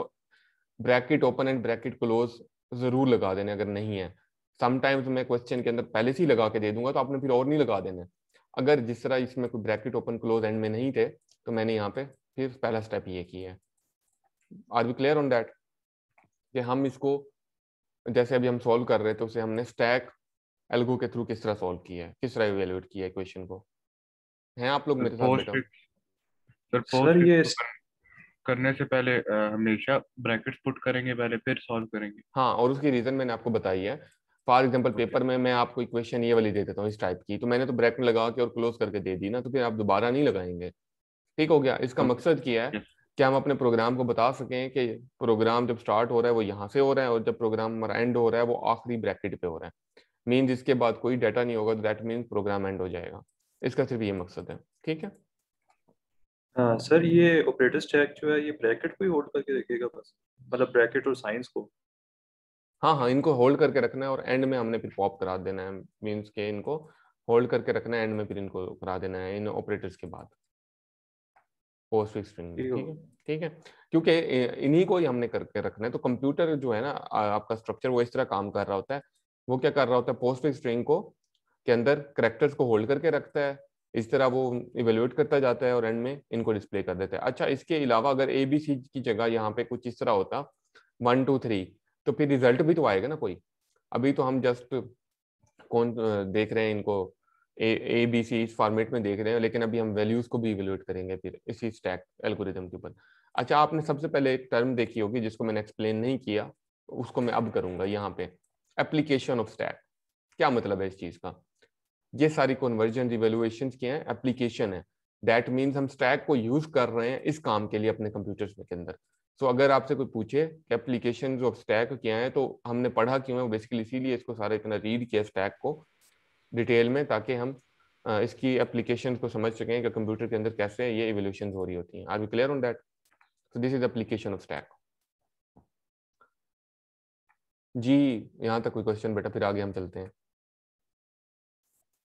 bracket open and bracket close जरूर लगा देने अगर नहीं है, समटाइम्स मैं क्वेश्चन के अंदर पहले से ही लगा के दे दूंगा तो आपने फिर और नहीं लगा देने। अगर जिस तरह इसमें कोई ब्रैकेट ओपन क्लोज एंड में नहीं थे तो मैंने यहाँ पे फिर पहला स्टेप ये किया है। Are we clear on that, कि हम इसको जैसे अभी हम सॉल्व कर रहे थे उसे हमने स्टैक एल्गो के थ्रू किस तरह सॉल्व किया है, किस तरह इवेल्युएट किया है क्वेश्चन को, हैं आप लोग मेरे साथ बेटा? सर ये करने से पहले हमेशा ब्रैकेट्स पुट करेंगे पहले फिर सॉल्व करेंगे। हाँ, और उसकी रीजन मैंने आपको बताई है। फॉर एग्जांपल पेपर में मैं आपको इक्वेशन ये वाली दे देता हूँ इस टाइप की, तो मैंने तो ब्रैकेट लगा के और क्लोज करके दे दी ना, तो फिर आप दोबारा नहीं लगाएंगे, ठीक हो गया। इसका मकसद क्या है कि हम अपने प्रोग्राम को बता सकें कि प्रोग्राम जब स्टार्ट हो रहा है वो यहाँ से हो रहा है और जब प्रोग्राम हमारा एंड हो रहा है वो आखिरी ब्रैकेट पे हो रहा है, मीन्स इसके बाद कोई डाटा नहीं होगा, दैट मीन्स प्रोग्राम एंड हो जाएगा, इसका सिर्फ ये मकसद है, ठीक है। हाँ सर, ये ऑपरेटर स्टैक जो है ये ब्रैकेट को ही होल्ड करके रखेगा बस, मतलब ब्रैकेट और साइंस को। हाँ हाँ, इनको होल्ड करके रखना है और एंड में हमने फिर पॉप करा देना है, मींस के इनको होल्ड करके रखना है एंड में फिर इनको करा देना है इन ऑपरेटर्स के बाद पोस्टफिक्स स्ट्रिंग, ठीक है, क्योंकि इन्हीं को ही हमने करके रखना है। तो कंप्यूटर जो है ना आपका स्ट्रक्चर वो इस तरह काम कर रहा होता है, वो क्या कर रहा होता है, पोस्टफिक्स स्ट्रिंग को के अंदर करेक्टर्स को होल्ड करके रखता है, इस तरह वो इवेल्युएट करता जाता है और एंड में इनको डिस्प्ले कर देता है। अच्छा, इसके अलावा अगर ए बी सी की जगह यहाँ पे कुछ इस तरह होता 1 2 3 तो फिर रिजल्ट भी तो आएगा ना कोई। अभी तो हम जस्ट कौन देख रहे हैं इनको ए बी सी इस फॉर्मेट में देख रहे हैं, लेकिन अभी हम वैल्यूज को भी इवेल्युएट करेंगे फिर इसी स्टैक एल्गोरिदम के ऊपर। अच्छा, आपने सबसे पहले एक टर्म देखी होगी जिसको मैंने एक्सप्लेन नहीं किया, उसको मैं अब करूंगा यहाँ पे, एप्लीकेशन ऑफ स्टैक। क्या मतलब है इस चीज का, ये सारी कन्वर्जन इवेल्युएशन के हैं, एप्लीकेशन है, दैट मीन्स हम स्टैक को यूज कर रहे हैं इस काम के लिए अपने कंप्यूटर्स के अंदर। सो अगर आपसे कोई पूछे कि एप्लीकेशन ऑफ स्टैक क्या है, तो हमने पढ़ा क्यों है, बेसिकली इसीलिए इसको सारे इतना रीड किया स्टैक को डिटेल में, ताकि हम इसकी एप्लीकेशन को समझ सकें कि कंप्यूटर के अंदर कैसे ये इवेल्यूशन हो रही होती हैं। Are we clear on that, so this is application of stack. जी, यहाँ तक कोई क्वेश्चन बेटा? फिर आगे हम चलते हैं।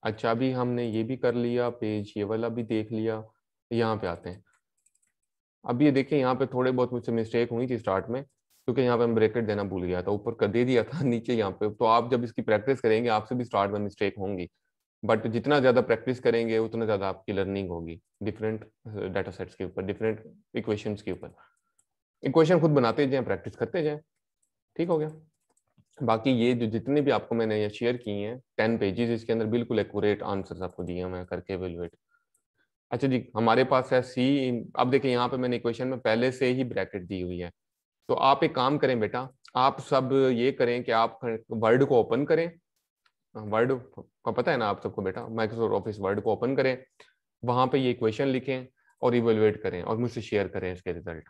अच्छा, अभी हमने ये भी कर लिया, पेज ये वाला भी देख लिया, यहाँ पे आते हैं। अब ये देखें, यहाँ पे थोड़े बहुत मुझसे मिस्टेक हुई थी स्टार्ट में, क्योंकि यहाँ पे हम ब्रैकेट देना भूल गया था, ऊपर कर दे दिया था, नीचे यहाँ पे। तो आप जब इसकी प्रैक्टिस करेंगे आपसे भी स्टार्ट में मिस्टेक होंगी, बट जितना ज़्यादा प्रैक्टिस करेंगे उतना ज़्यादा आपकी लर्निंग होगी डिफरेंट डाटा सेट्स के ऊपर, डिफरेंट इक्वेशन के ऊपर। इक्वेशन खुद बनाते जाएँ, प्रैक्टिस करते जाएँ, ठीक हो गया। बाकी ये जो जितने भी आपको मैंने ये शेयर किए हैं 10 पेजेस, इसके अंदर बिल्कुल एक्यूरेट आंसर्स आपको दिए हैं मैं करके इवेल्युएट। अच्छा जी, हमारे पास है सी। अब देखिए यहाँ पे मैंने इक्वेशन में पहले से ही ब्रैकेट दी हुई है, तो आप एक काम करें बेटा, आप सब ये करें कि आप वर्ड को ओपन करें, वर्ड का पता है ना आप सबको बेटा, माइक्रोसॉफ्ट ऑफिस वर्ड को ओपन करें, वहाँ पे ये इक्वेशन लिखें और इवेल्युएट करें और मुझसे शेयर करें इसके रिजल्ट।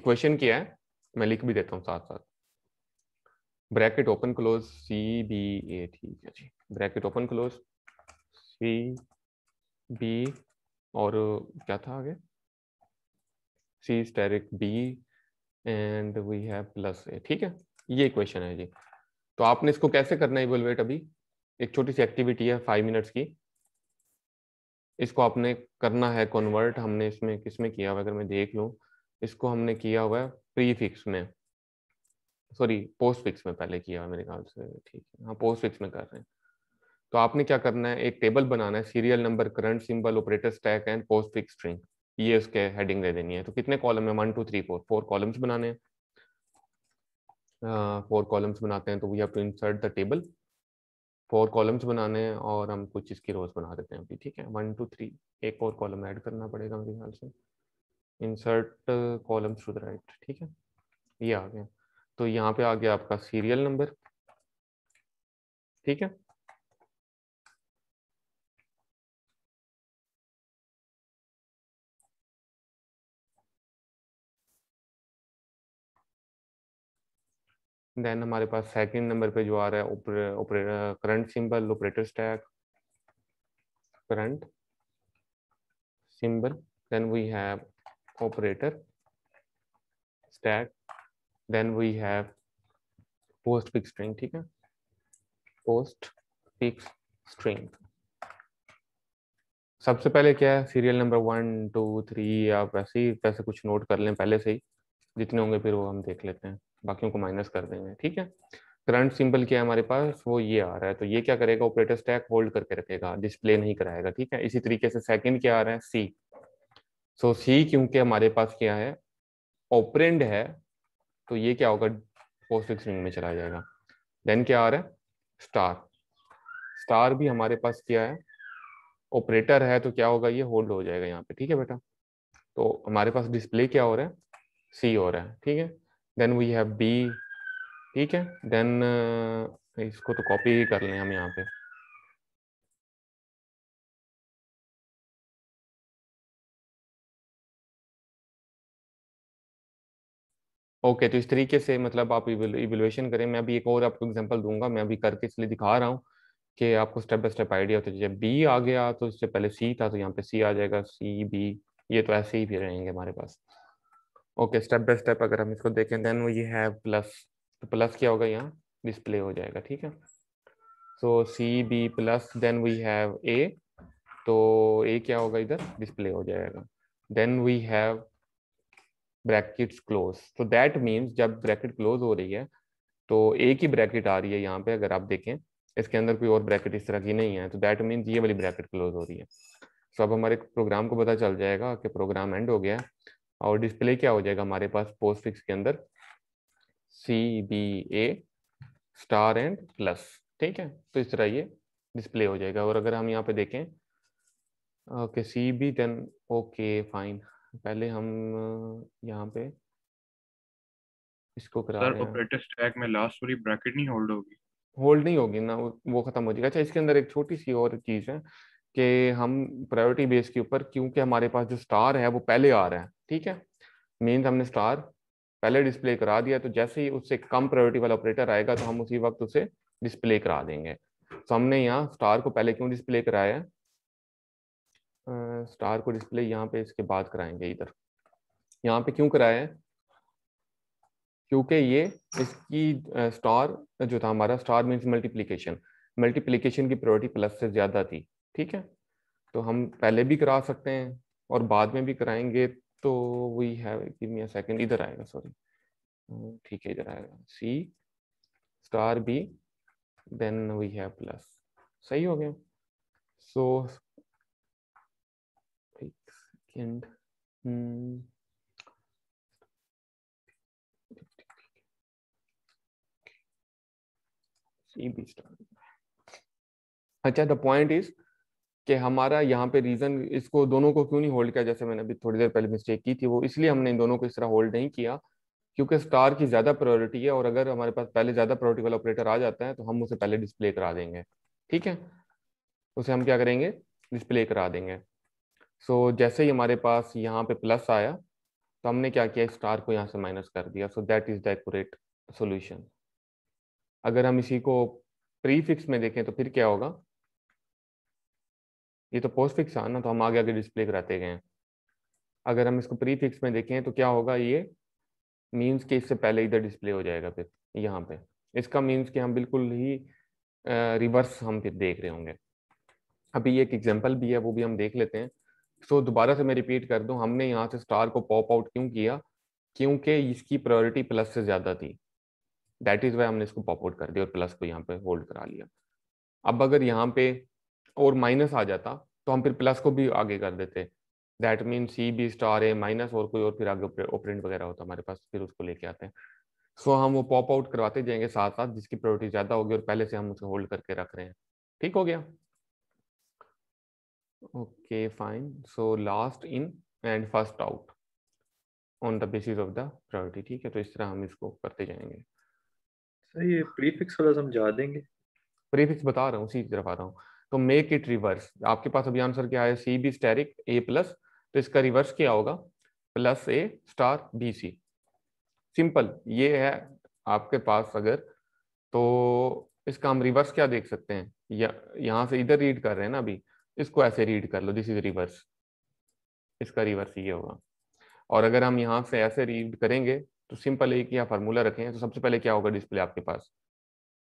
इक्वेशन क्या है मैं लिख भी देता हूँ साथ साथ, bracket open close C B A, ठीक है जी, bracket open close C B और क्या था आगे, C asterisk B and we have plus A, ठीक है, ये क्वेश्चन है जी। तो आपने इसको कैसे करना है इवेल्युएट, अभी एक छोटी सी एक्टिविटी है 5 मिनट्स की, इसको आपने करना है कन्वर्ट। हमने इसमें किसमें किया हुआ, अगर मैं देख लूँ, इसको हमने किया हुआ है प्रीफिक्स में, सॉरी पोस्ट फिक्स में पहले किया हुआ मेरे ख्याल से, ठीक है हाँ पोस्ट फिक्स में कर रहे हैं। तो आपने क्या करना है, एक टेबल बनाना है, serial number, current symbol, operator stack and postfix string, ये उसके हेडिंग दे देनी है। तो कितने कॉलम है, 1 2 3 4, 4 कॉलम्स बनाने हैं। 4 कॉलम्स बनाते हैं तो we have to insert the table, 4 columns बनाने हैं और हम कुछ इसकी रोज बना देते हैं अभी, ठीक है 1 2 3, एक और कॉलम ऐड करना पड़ेगा मेरे ख्याल से, insert columns to the right, ठीक है ये आ गया। तो यहाँ पे आ गया आपका सीरियल नंबर, ठीक है देन हमारे पास सेकंड नंबर पे जो आ रहा है current symbol, operator stack, current symbol, then we have operator stack, then we have postfix string, ठीक है पोस्ट फिक्स स्ट्रिंग। सबसे पहले क्या है, सीरियल नंबर 1 2 3, आप वैसे कुछ नोट कर लें पहले से ही, जितने होंगे फिर वो हम देख लेते हैं, बाकियों को माइनस कर देंगे, ठीक है। करंट सिंबल क्या है हमारे पास, वो ये आ रहा है, तो ये क्या करेगा, ऑपरेटर स्टैक होल्ड करके रखेगा, डिस्प्ले नहीं कराएगा, ठीक है। इसी तरीके से सेकंड क्या आ रहा है, सी। सो सी क्योंकि हमारे पास क्या है, ऑपरेंड है, तो ये क्या होगा, पोस्टफिक्स स्ट्रिंग में चला जाएगा। देन क्या आ रहा है, स्टार। स्टार भी हमारे पास क्या है, ऑपरेटर है, तो क्या होगा, ये होल्ड हो जाएगा यहाँ पे, ठीक है बेटा। तो हमारे पास डिस्प्ले क्या हो रहा है, सी हो रहा है, ठीक है। देन वी हैव बी, ठीक है देन इसको तो कॉपी ही कर लें हम यहाँ पे, ओके। तो इस तरीके से मतलब आप इवेलुएशन करें। मैं अभी एक और आपको एग्जांपल दूंगा, मैं अभी करके इसलिए दिखा रहा हूँ कि आपको स्टेप बाय स्टेप आइडिया होता है। जब बी आ गया तो इससे पहले सी था, तो यहाँ पे सी आ जाएगा, सी बी, ये तो ऐसे ही फिर रहेंगे हमारे पास, ओके। स्टेप बाय स्टेप अगर हम इसको देखें, देन वी हैव प्लस, तो प्लस क्या होगा, यहाँ डिस्प्ले हो जाएगा, ठीक है। So C B plus, then we have A, तो ए क्या होगा, इधर डिस्प्ले हो जाएगा। Then we have brackets close, तो दैट मीन्स जब ब्रैकेट क्लोज हो रही है तो ए की ब्रैकेट आ रही है यहाँ पे, अगर आप देखें इसके अंदर कोई और ब्रैकेट इस तरह की नहीं है, तो दैट मीन्स ये वाली ब्रैकेट क्लोज हो रही है। सो अब हमारे प्रोग्राम को पता चल जाएगा कि प्रोग्राम एंड हो गया, और डिस्प्ले क्या हो जाएगा हमारे पास पोस्ट फिक्स के अंदर, C B A star and plus, ठीक है। तो इस तरह ये डिस्प्ले हो जाएगा। और अगर हम यहाँ पे देखें, okay C B then okay fine, पहले हम यहाँ पे इसको करा रहे हैं। ऑपरेटर स्टैक में लास्ट वाली ब्रैकेट नहीं होल्ड होगी, होल्ड नहीं होगी ना, वो खत्म हो जाएगा। अच्छा इसके अंदर एक छोटी सी और चीज़ है कि हम प्रायोरिटी बेस के ऊपर, क्योंकि हमारे पास जो स्टार है वो पहले आ रहा है, ठीक है, मीन्स हमने स्टार पहले डिस्प्ले करा दिया, तो जैसे ही उससे कम प्रायोरिटी वाला ऑपरेटर आएगा तो हम उसी वक्त उसे डिस्प्ले करा देंगे। तो हमने यहाँ स्टार को पहले क्यों डिस्प्ले कराया, स्टार को डिस्प्ले यहाँ पे इसके बाद कराएंगे, इधर यहाँ पे क्यों कराया है, क्योंकि ये इसकी स्टार जो था हमारा, स्टार मीन्स मल्टीप्लीकेशन, मल्टीप्लीकेशन की प्रायोरिटी प्लस से ज़्यादा थी, ठीक है। तो हम पहले भी करा सकते हैं और बाद में भी कराएंगे, तो we have give me a second, इधर आएगा, सॉरी ठीक है इधर आएगा, C star B then we have plus, सही हो गया। सो एक सेकंड, सी बी स्टार, अच्छा द पॉइंट इज कि हमारा यहाँ पे रीज़न, इसको दोनों को क्यों नहीं होल्ड किया, जैसे मैंने अभी थोड़ी देर पहले मिस्टेक की थी, वो इसलिए हमने इन दोनों को इस तरह होल्ड नहीं किया क्योंकि स्टार की ज़्यादा प्रायोरिटी है, और अगर हमारे पास पहले ज़्यादा प्रायोरिटी वाला ऑपरेटर आ जाता है तो हम उसे पहले डिस्प्ले करा देंगे, ठीक है, उसे हम क्या करेंगे, डिस्प्ले करा देंगे। सो जैसे ही हमारे पास यहाँ पे प्लस आया तो हमने क्या किया, स्टार को यहाँ से माइनस कर दिया, so that is the accurate solution. अगर हम इसी को प्रीफिक्स में देखें तो फिर क्या होगा, ये तो पोस्ट फिक्स आना, तो हम आगे आगे डिस्प्ले कराते गए हैं। अगर हम इसको प्री फिक्स में देखें तो क्या होगा, ये मीन्स कि इससे पहले इधर डिस्प्ले हो जाएगा, फिर यहाँ पे इसका मीन्स कि हम बिल्कुल ही रिवर्स हम फिर देख रहे होंगे। अभी एक एग्जाम्पल भी है, वो भी हम देख लेते हैं। सो दोबारा से मैं रिपीट कर दूं, हमने यहाँ से स्टार को पॉप आउट क्यों किया? क्योंकि इसकी प्रायोरिटी प्लस से ज़्यादा थी, दैट इज़ वाई हमने इसको पॉप आउट कर दिया और प्लस को यहाँ पे होल्ड करा लिया। अब अगर यहाँ पे और माइनस आ जाता तो हम फिर प्लस को भी आगे कर देते, that mean C B star A minus और कोई और फिर आगे ऑपरेंड वगैरह होता हमारे पास, फिर उसको लेके आते हैं। सो हम वो पॉप आउट करवाते जाएंगे साथ साथ, जिसकी प्रायोरिटी ज़्यादा होगी और पहले से हम उसे होल्ड करके रख रहे हैं। ठीक हो गया, okay fine. So last in and first out on the basis of the priority. ठीक है, तो इस तरह हम इसको करते जाएंगे। सही है, प्रीफिक्स वाला समझा देंगे, प्रीफिक्स बता रहा हूँ, उसी तरफ आ रहा हूँ। तो मेक इट रिवर्स, आपके पास अभी आंसर क्या है? C B asterisk A plus, तो इसका रिवर्स क्या होगा? Plus A star B C. Simple, ये है आपके पास। अगर तो इसका हम रिवर्स क्या देख सकते हैं? या यहाँ से इधर रीड कर रहे हैं ना अभी, इसको ऐसे रीड कर लो, दिस इज रिवर्स, इसका रिवर्स ये होगा। और अगर हम यहाँ से ऐसे रीड करेंगे तो सिंपल एक यहाँ फार्मूला रखें, तो सबसे पहले क्या होगा डिस्प्ले आपके पास?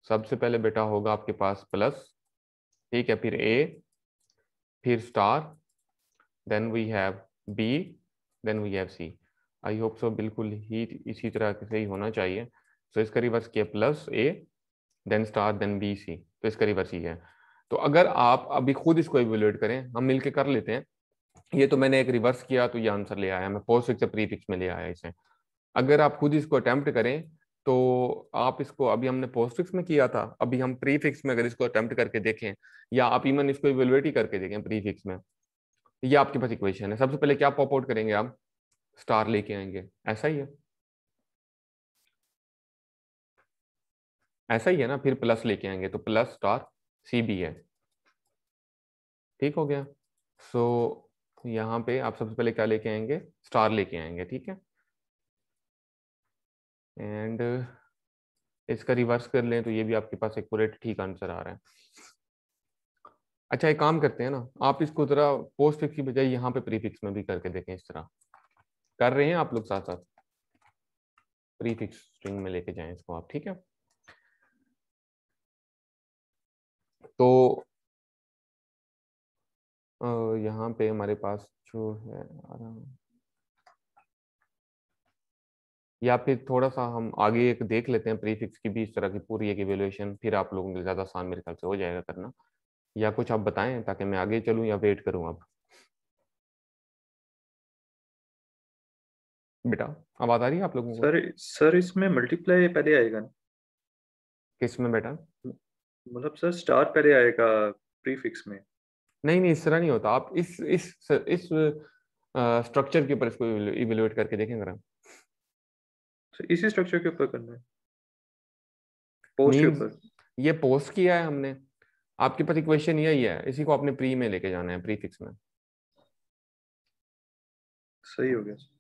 सबसे पहले बेटा होगा आपके पास प्लस, ठीक है, फिर ए, फिर star, then we have B, then we have C. I hope so बिल्कुल ही इसी तरह से ही होना चाहिए। सो इसका रिवर्स किया plus A, then star, then B C, तो इसका रिवर्स ही है। तो अगर आप अभी खुद इसको इवेल्युएट करें, हम मिलके कर लेते हैं। ये तो मैंने एक रिवर्स किया तो ये आंसर ले आया, मैं पोस्टफिक्स से प्रीफिक्स में ले आया इसे। अगर आप खुद इसको अटैम्प्ट करें तो आप इसको, अभी हमने पोस्टफिक्स में किया था, अभी हम प्रीफिक्स में अगर इसको अटैम्प्ट करके देखें, या आप इवन इसको इवेल्युएट ही करके देखें प्रीफिक्स में, ये आपके पास इक्वेशन है। सबसे पहले क्या पॉप आउट करेंगे? आप स्टार लेके आएंगे, ऐसा ही है, ऐसा ही है ना। फिर प्लस लेके आएंगे, तो प्लस स्टार सी बी है। ठीक हो गया। सो यहाँ पे आप सबसे पहले क्या लेके आएंगे? स्टार लेके आएंगे, ठीक है, एंड इसका रिवर्स कर लें तो ये भी आपके पास एक्यूरेट ठीक आंसर आ रहा है। अच्छा, एक काम करते हैं ना, आप इसको जरा पोस्टफिक्स की बजाय यहाँ पे प्रीफिक्स में भी करके देखें। इस तरह कर रहे हैं आप लोग, साथ साथ प्रीफिक्स स्ट्रिंग में लेके जाएं इसको आप, ठीक है। तो यहाँ पे हमारे पास जो है या फिर थोड़ा सा हम आगे एक देख लेते हैं प्रीफिक्स की भी इस तरह की पूरी एक इवेल्युएशन, फिर आप लोगों के लिए ज़्यादा आसान मेरे ख्याल से हो जाएगा करना। या कुछ आप बताएं ताकि मैं आगे चलूं या वेट करूं? अब बेटा आवाज आ रही है आप लोगों को? सर इसमें मल्टीप्लाई पहले आएगा ना? किस में बेटा? मतलब सर स्टार पहले आएगा प्रीफिक्स में। नहीं, इस तरह नहीं होता। आप इस स्ट्रक्चर के ऊपर इसको इवेल्युएट करके देखें जरा। इसी स्ट्रक्चर के ऊपर करना है, पोस्ट के ऊपर। ये पोस्ट किया है हमने, आपके पास इक्वेशन यही है, इसी को आपने प्री में लेके जाना है, प्रीफिक्स में। सही हो गया।